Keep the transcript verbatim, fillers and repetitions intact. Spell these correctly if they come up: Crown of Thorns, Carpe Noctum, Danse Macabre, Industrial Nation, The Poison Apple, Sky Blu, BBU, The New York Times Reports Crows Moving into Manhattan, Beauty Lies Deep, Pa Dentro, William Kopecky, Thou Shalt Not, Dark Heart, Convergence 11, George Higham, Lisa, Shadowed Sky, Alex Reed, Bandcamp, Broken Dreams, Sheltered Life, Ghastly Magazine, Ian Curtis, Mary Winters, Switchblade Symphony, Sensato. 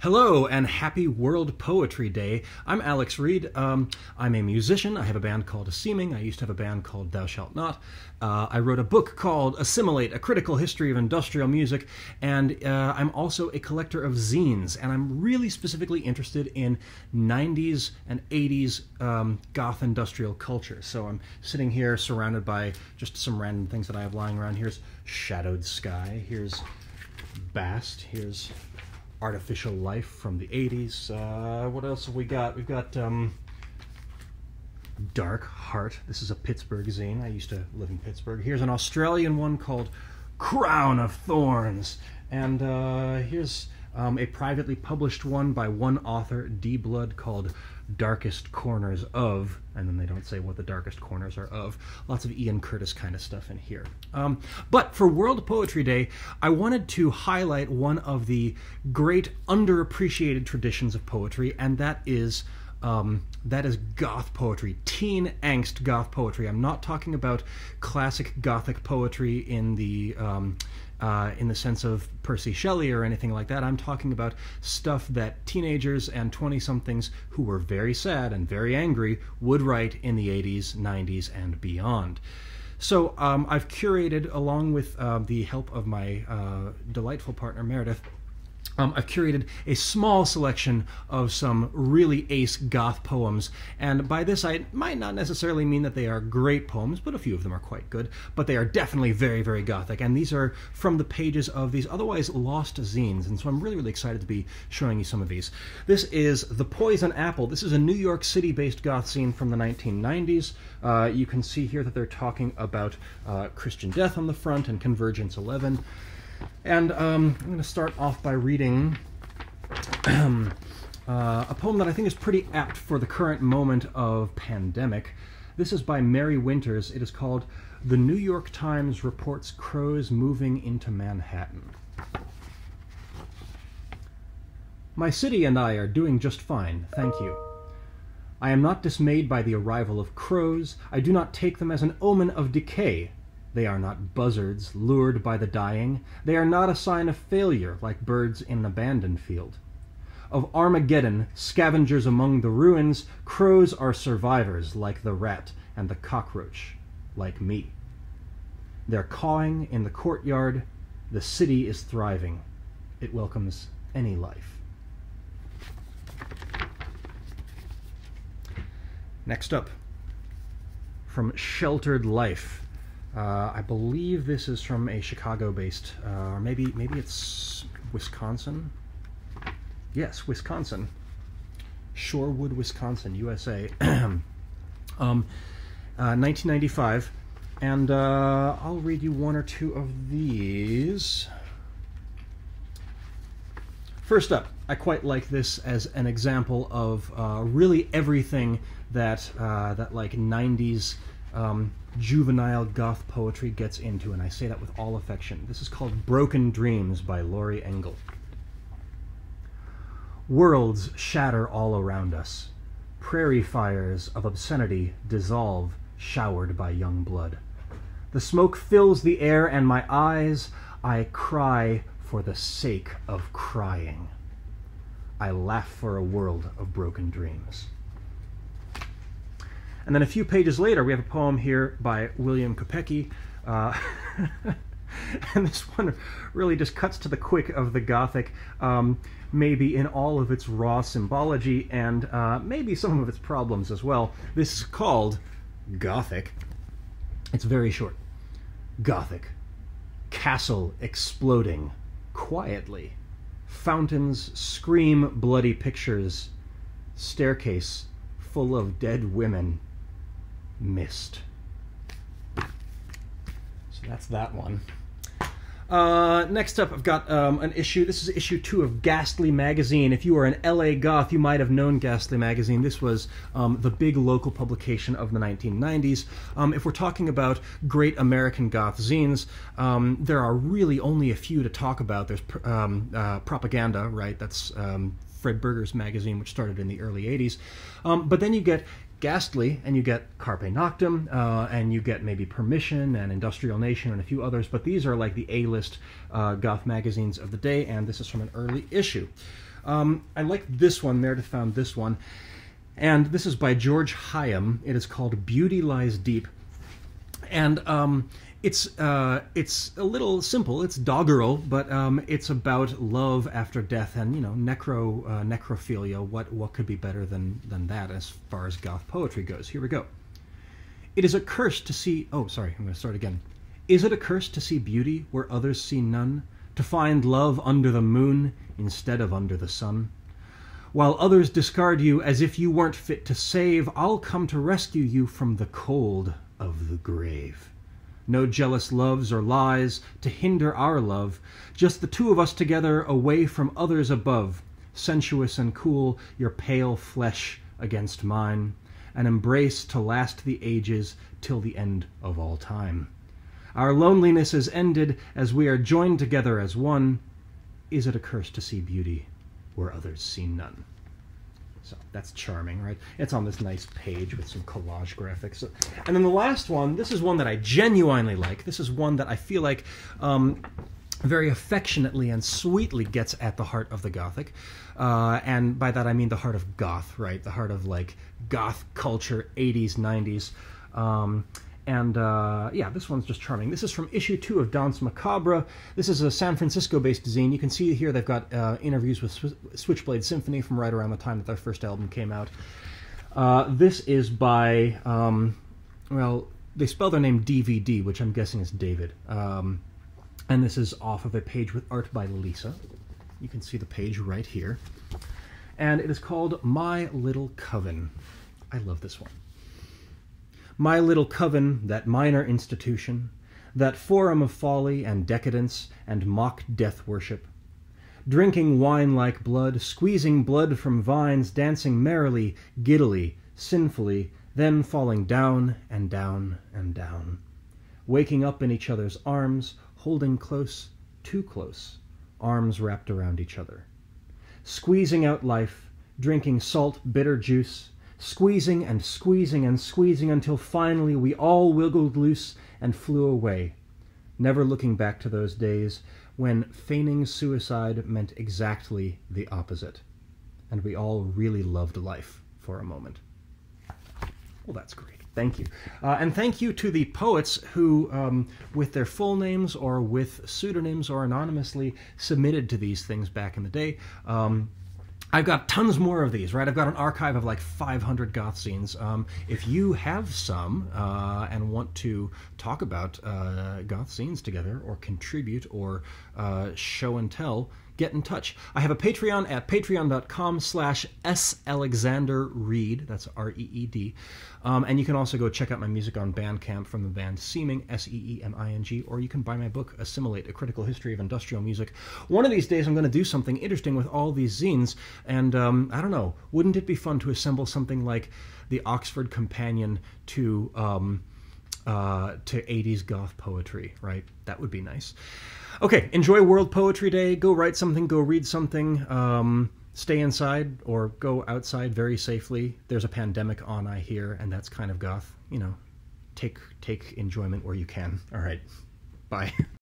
Hello and happy World Poetry Day. I'm Alex Reed. Um, I'm a musician. I have a band called A Seeming. I used to have a band called Thou Shalt Not. Uh, I wrote a book called Assimilate, A Critical History of Industrial Music, and uh, I'm also a collector of zines, and I'm really specifically interested in nineties and eighties um, goth industrial culture. So I'm sitting here surrounded by just some random things that I have lying around. Here's Shadowed Sky. Here's Bast. Here's Artificial Life from the eighties. Uh, what else have we got? We've got um, Dark Heart. This is a Pittsburgh zine. I used to live in Pittsburgh. Here's an Australian one called Crown of Thorns. And uh, here's um, a privately published one by one author, D. Blood, called Darkest Corners Of, and then they don't say what the darkest corners are of. Lots of Ian Curtis kind of stuff in here. Um, but for World Poetry Day, I wanted to highlight one of the great underappreciated traditions of poetry, and that is Um, that is goth poetry, teen angst goth poetry. I'm not talking about classic gothic poetry in the um, uh, in the sense of Percy Shelley or anything like that. I'm talking about stuff that teenagers and twenty-somethings who were very sad and very angry would write in the eighties, nineties, and beyond. So um, I've curated, along with uh, the help of my uh, delightful partner Meredith, Um, I've curated a small selection of some really ace goth poems, and by this I might not necessarily mean that they are great poems, but a few of them are quite good, but they are definitely very, very gothic, and these are from the pages of these otherwise lost zines, and so I'm really, really excited to be showing you some of these. This is The Poison Apple. This is a New York City-based goth zine from the nineteen nineties. Uh, you can see here that they're talking about uh, Christian death on the front and Convergence eleven. And um, I'm going to start off by reading uh, a poem that I think is pretty apt for the current moment of pandemic. This is by Mary Winters. It is called The New York Times Reports Crows Moving into Manhattan. My city and I are doing just fine, thank you. I am not dismayed by the arrival of crows. I do not take them as an omen of decay. They are not buzzards lured by the dying. They are not a sign of failure, like birds in an abandoned field. Of Armageddon, scavengers among the ruins, crows are survivors, like the rat and the cockroach, like me. They're cawing in the courtyard. The city is thriving. It welcomes any life. Next up, from Sheltered Life. Uh, I believe this is from a Chicago-based, uh, or maybe maybe it's Wisconsin? Yes, Wisconsin. Shorewood, Wisconsin, U S A. um, uh, nineteen ninety-five. And uh, I'll read you one or two of these. First up, I quite like this as an example of uh, really everything that, uh, that like, nineties... Um, juvenile goth poetry gets into, and I say that with all affection. This is called Broken Dreams by Lori Engel. Worlds shatter all around us. Prairie fires of obscenity dissolve, showered by young blood. The smoke fills the air and my eyes. I cry for the sake of crying. I laugh for a world of broken dreams. And then a few pages later, we have a poem here by William Kopecky. Uh, and this one really just cuts to the quick of the Gothic, um, maybe in all of its raw symbology and uh, maybe some of its problems as well. This is called Gothic. It's very short. Gothic. Castle exploding quietly. Fountains scream bloody pictures. Staircase full of dead women. Missed. So that's that one. Uh, next up, I've got um, an issue. This is issue two of Ghastly Magazine. If you were an L A goth, you might have known Ghastly Magazine. This was um, the big local publication of the nineteen nineties. Um, if we're talking about great American goth zines, um, there are really only a few to talk about. There's pr um, uh, Propaganda, right? That's um, Fred Berger's magazine, which started in the early eighties. Um, but then you get Ghastly, and you get Carpe Noctum, uh, and you get maybe Permission and Industrial Nation and a few others, but these are like the A-list uh, goth magazines of the day, and this is from an early issue. Um, I like this one. Meredith found this one. And this is by George Higham. It is called Beauty Lies Deep. And um, it's uh, it's a little simple. It's doggerel, but um, it's about love after death and, you know, necro uh, necrophilia. What what could be better than than that as far as goth poetry goes? Here we go. It is a curse to see. Oh, sorry. I'm going to start again. Is it a curse to see beauty where others see none? To find love under the moon instead of under the sun? While others discard you as if you weren't fit to save, I'll come to rescue you from the cold of the grave. No jealous loves or lies to hinder our love, just the two of us together away from others above, sensuous and cool, your pale flesh against mine, an embrace to last the ages till the end of all time. Our loneliness is ended as we are joined together as one. Is it a curse to see beauty where others see none? So that's charming, right? It's on this nice page with some collage graphics. And then the last one, this is one that I genuinely like. This is one that I feel like um, very affectionately and sweetly gets at the heart of the Gothic. Uh, and by that I mean the heart of goth, right? The heart of, like, goth culture, eighties, nineties. Um, And, uh, yeah, this one's just charming. This is from issue two of Danse Macabre. This is a San Francisco-based zine. You can see here they've got uh, interviews with Sw Switchblade Symphony from right around the time that their first album came out. Uh, this is by, um, well, they spell their name D V D, which I'm guessing is David. Um, and this is off of a page with art by Lisa. You can see the page right here. And it is called My Little Coven. I love this one. My little coven, that minor institution, that forum of folly and decadence and mock death worship, drinking wine like blood, squeezing blood from vines, dancing merrily, giddily, sinfully, then falling down and down and down, waking up in each other's arms, holding close, too close, arms wrapped around each other, squeezing out life, drinking salt, bitter juice, squeezing and squeezing and squeezing until finally we all wiggled loose and flew away, never looking back to those days when feigning suicide meant exactly the opposite, and we all really loved life for a moment. Well, that's great. Thank you. Uh, and thank you to the poets who, um, with their full names or with pseudonyms or anonymously, submitted to these things back in the day. Um, I've got tons more of these, right? I've got an archive of like five hundred goth zines. Um, if you have some uh, and want to talk about uh, goth zines together or contribute or uh, show and tell, get in touch. I have a Patreon at patreon.com slash salexanderreed. That's R E E D. Um, and you can also go check out my music on Bandcamp from the band Seeming, S E E M I N G, or you can buy my book, Assimilate, A Critical History of Industrial Music. One of these days I'm going to do something interesting with all these zines, and um, I don't know, wouldn't it be fun to assemble something like the Oxford Companion to... Um, Uh, to eighties goth poetry, right? That would be nice. Okay, enjoy World Poetry Day. Go write something, go read something. Um, stay inside or go outside very safely. There's a pandemic on, I hear, and that's kind of goth. You know, take, take enjoyment where you can. All right, bye.